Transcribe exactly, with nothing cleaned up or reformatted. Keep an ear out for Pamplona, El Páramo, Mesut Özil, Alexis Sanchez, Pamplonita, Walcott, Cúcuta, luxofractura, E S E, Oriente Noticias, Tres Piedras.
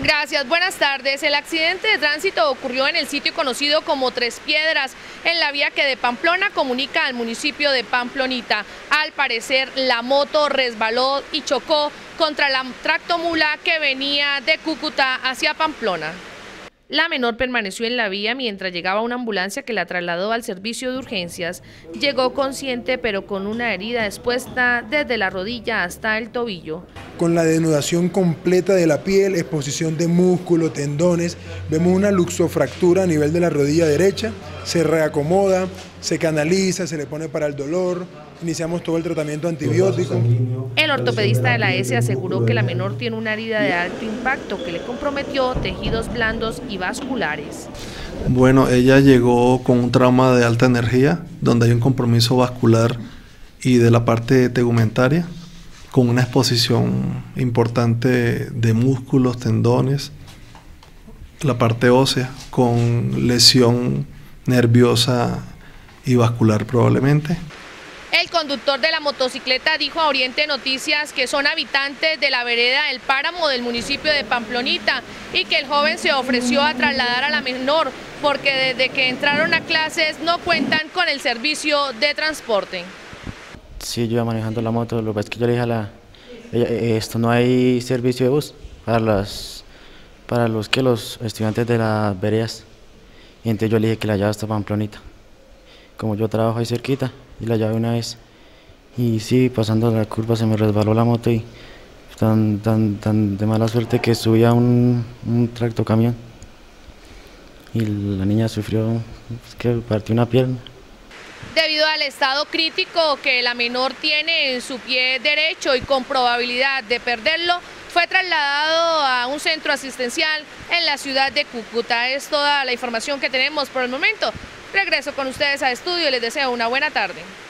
Gracias, buenas tardes. El accidente de tránsito ocurrió en el sitio conocido como Tres Piedras, en la vía que de Pamplona comunica al municipio de Pamplonita. Al parecer, la moto resbaló y chocó contra la tractomula que venía de Cúcuta hacia Pamplona. La menor permaneció en la vía mientras llegaba una ambulancia que la trasladó al servicio de urgencias. Llegó consciente, pero con una herida expuesta desde la rodilla hasta el tobillo. Con la denudación completa de la piel, exposición de músculo, tendones, vemos una luxofractura a nivel de la rodilla derecha, se reacomoda, se canaliza, se le pone para el dolor, iniciamos todo el tratamiento antibiótico. El ortopedista de la E S E aseguró que la menor tiene una herida de alto impacto que le comprometió tejidos blandos y vasculares. Bueno, ella llegó con un trauma de alta energía, donde hay un compromiso vascular y de la parte tegumentaria, con una exposición importante de músculos, tendones, la parte ósea, con lesión nerviosa y vascular probablemente. El conductor de la motocicleta dijo a Oriente Noticias que son habitantes de la vereda El Páramo del municipio de Pamplonita y que el joven se ofreció a trasladar a la menor porque desde que entraron a clases no cuentan con el servicio de transporte. Sí, yo iba manejando la moto, lo que es que yo le dije a la... Esto no hay servicio de bus para los, para los, que los estudiantes de las veredas. Y entonces yo le dije que la llave está Pamplonita. Como yo trabajo ahí cerquita, y la llave una vez. Y sí, pasando la curva se me resbaló la moto y tan, tan, tan de mala suerte que subía un, un tractocamión. Y la niña sufrió, es que partió una pierna. Debido al estado crítico que la menor tiene en su pie derecho y con probabilidad de perderlo, fue trasladado a un centro asistencial en la ciudad de Cúcuta. Es toda la información que tenemos por el momento. Regreso con ustedes a estudio y les deseo una buena tarde.